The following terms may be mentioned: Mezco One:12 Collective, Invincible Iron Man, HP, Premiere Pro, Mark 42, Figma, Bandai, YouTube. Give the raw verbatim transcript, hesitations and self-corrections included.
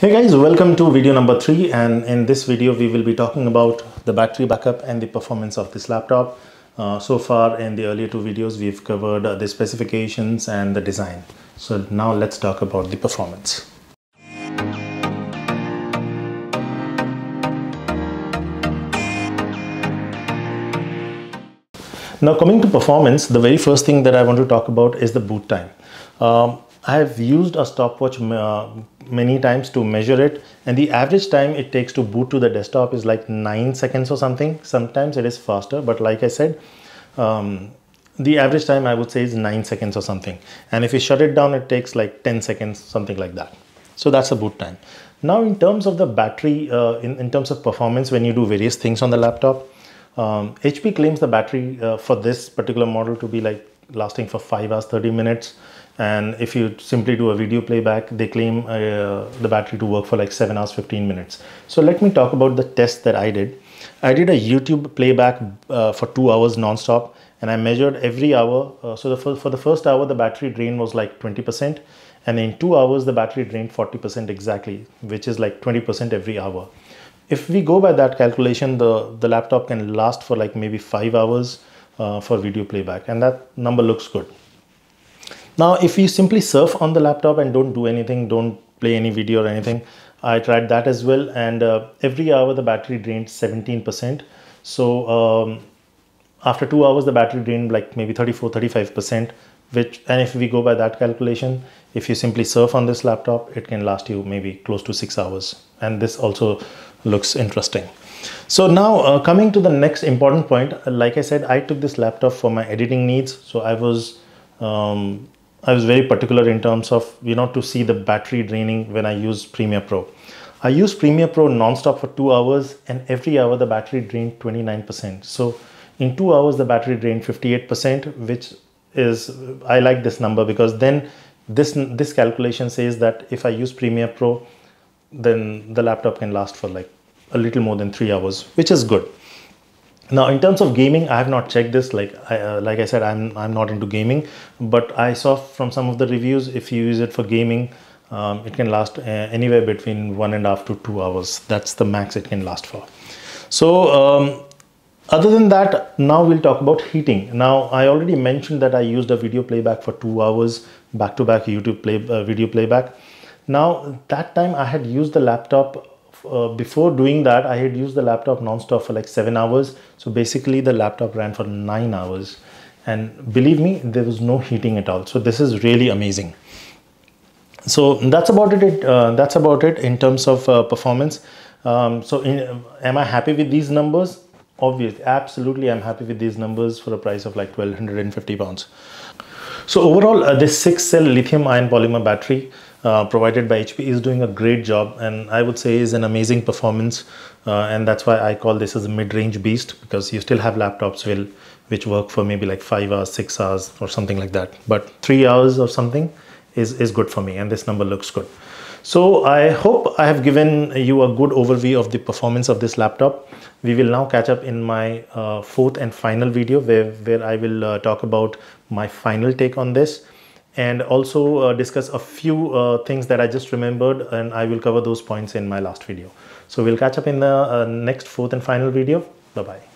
Hey guys, welcome to video number three, and in this video we will be talking about the battery backup and the performance of this laptop. Uh, so far in the earlier two videos we've covered uh, the specifications and the design. So now let's talk about the performance. Now coming to performance, the very first thing that I want to talk about is the boot time. Um, I have used a stopwatch uh, many times to measure it, and the average time it takes to boot to the desktop is like nine seconds or something. Sometimes it is faster, but like I said, um, the average time I would say is nine seconds or something. And if you shut it down, it takes like ten seconds, something like that. So that's the boot time. Now in terms of the battery, uh, in, in terms of performance, when you do various things on the laptop, um, H P claims the battery uh, for this particular model to be like lasting for five hours thirty minutes, and if you simply do a video playback, they claim uh, the battery to work for like seven hours fifteen minutes. So let me talk about the test that I did. I did a YouTube playback uh, for two hours non-stop, and I measured every hour. Uh, so the for, for the first hour the battery drain was like twenty percent, and in two hours the battery drained forty percent exactly, which is like twenty percent every hour. If we go by that calculation, the the laptop can last for like maybe five hours Uh, for video playback, and that number looks good. Now if you simply surf on the laptop and don't do anything, don't play any video or anything, I tried that as well, and uh, every hour the battery drained seventeen percent. So um, after two hours the battery drained like maybe thirty-four thirty-five percent, which, and if we go by that calculation, if you simply surf on this laptop, it can last you maybe close to six hours, and this also looks interesting. So now uh, coming to the next important point, like I said, I took this laptop for my editing needs. So I was um, I was very particular in terms of, you know, to see the battery draining when I use Premiere Pro. I used Premiere Pro non-stop for two hours, and every hour the battery drained twenty-nine percent. So in two hours the battery drained fifty-eight percent, which is, I like this number, because then this, this calculation says that if I use Premiere Pro, then the laptop can last for like a little more than three hours, which is good. Now in terms of gaming, I have not checked this, like I, uh, like I said, I'm, I'm not into gaming, but I saw from some of the reviews, if you use it for gaming, um, it can last uh, anywhere between one and a half to two hours. That's the max it can last for. So um, other than that, now we'll talk about heating. Now I already mentioned that I used a video playback for two hours back-to-back YouTube play, uh, video playback. Now that time I had used the laptop. Uh, before doing that, I had used the laptop non-stop for like seven hours, so basically the laptop ran for nine hours, and believe me, there was no heating at all. So this is really amazing. So that's about it, it uh, that's about it in terms of uh, performance. Um, so in, am I happy with these numbers? Obviously, absolutely I'm happy with these numbers for a price of like twelve fifty pounds. So overall, uh, this six cell lithium ion polymer battery Uh, provided by H P is doing a great job, and I would say is an amazing performance, uh, and that's why I call this as a mid-range beast, because you still have laptops will which work for maybe like five hours, six hours or something like that, but three hours or something is is good for me, and this number looks good. So I hope I have given you a good overview of the performance of this laptop. We will now catch up in my uh, fourth and final video, where, where I will uh, talk about my final take on this, and also uh, discuss a few uh, things that I just remembered, and I will cover those points in my last video. So we'll catch up in the uh, next fourth and final video. Bye-bye.